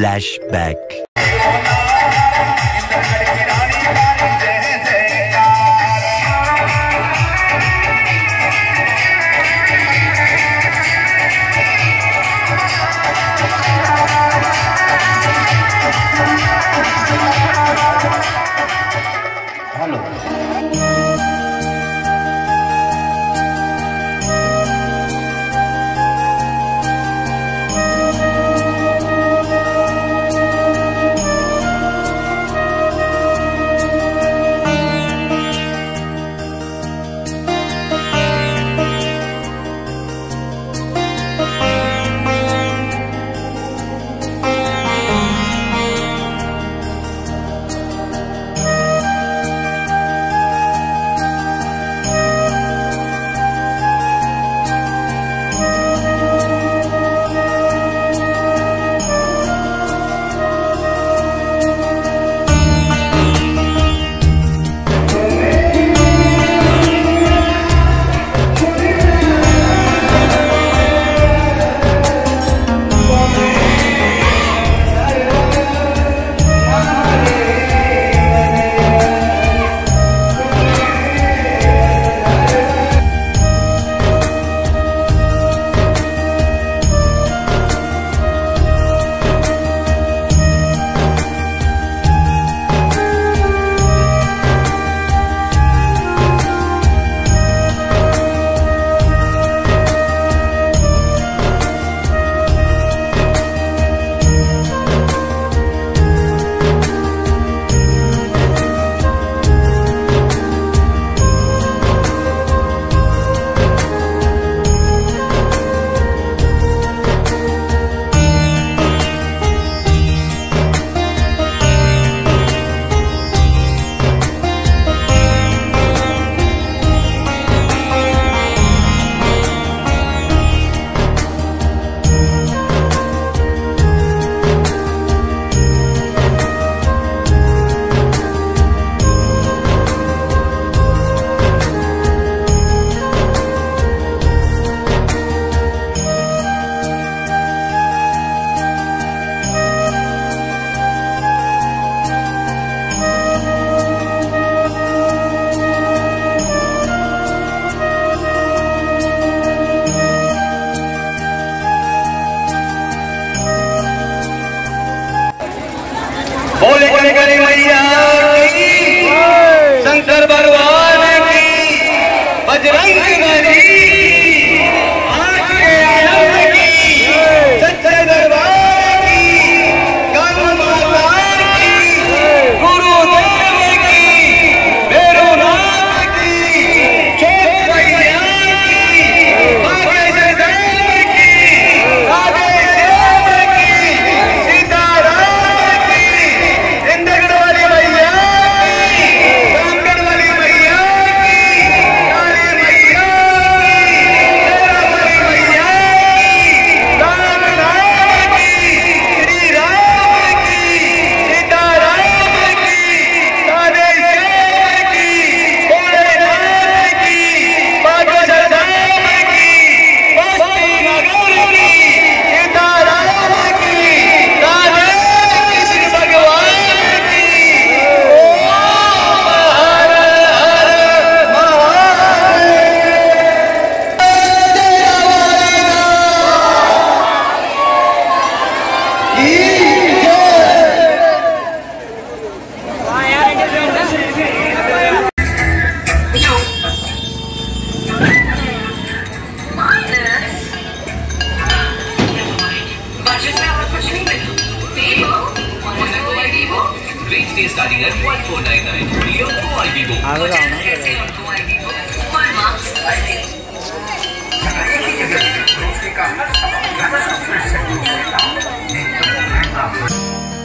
Flashback. Starting at 1499, Leo 4 IBO. I